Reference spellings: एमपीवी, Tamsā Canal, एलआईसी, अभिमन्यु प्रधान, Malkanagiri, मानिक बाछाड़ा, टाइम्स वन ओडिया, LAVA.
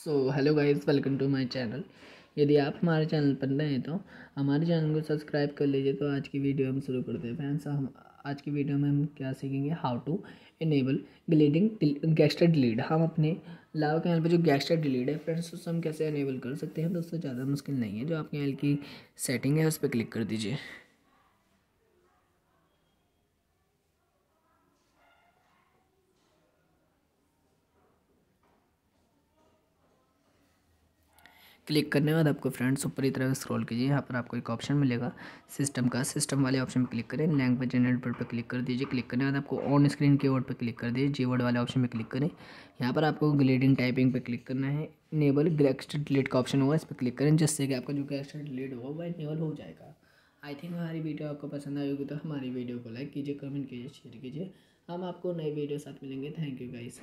So hello guys, welcome to my channel. यदि आप हमारे चैनल पर नए हैं तो हमारे चैनल को सब्सक्राइब कर लीजिए। तो आज की वीडियो हम शुरू करते हैं फ्रेंड्स। हम आज की वीडियो में हम क्या सीखेंगे, how to enable gliding gesture delete. हम अपने लावा कैनल पर जो गैस्टर डिलीट है फ्रेंड्स, उससे हम कैसे इनेबल कर सकते हैं दोस्तों, ज़्यादा मुश्किल नहीं है। जो आपके कैनल की सेटिंग है उस पर क्लिक कर दीजिए। क्लिक करने के बाद आपको फ्रेंड्स ऊपर की तरफ स्क्रॉल कीजिए। यहाँ पर आपको एक ऑप्शन मिलेगा सिस्टम का। सिस्टम वाले ऑप्शन पर क्लिक करें, लैंग्वेज जनरेटर पर क्लिक कर दीजिए। क्लिक करने के बाद आपको ऑन स्क्रीन कीवर्ड पर क्लिक कर दीजिए। जीवर्ड वाले ऑप्शन पर क्लिक करें। यहाँ पर आपको ग्लीडिंग टाइपिंग पर क्लिक करना है। इनेबल गैस्टर डिलीट का ऑप्शन होगा, इस पर क्लिक करें, जिससे कि आपका जो गैस्टर डिलीट होगा वह इनेबल हो जाएगा। आई थिंक हमारी वीडियो आपको पसंद आएगी, तो हमारी वीडियो को लाइक कीजिए, कमेंट कीजिए, शेयर कीजिए। हम आपको नई वीडियो साथ मिलेंगे। Thank you guys.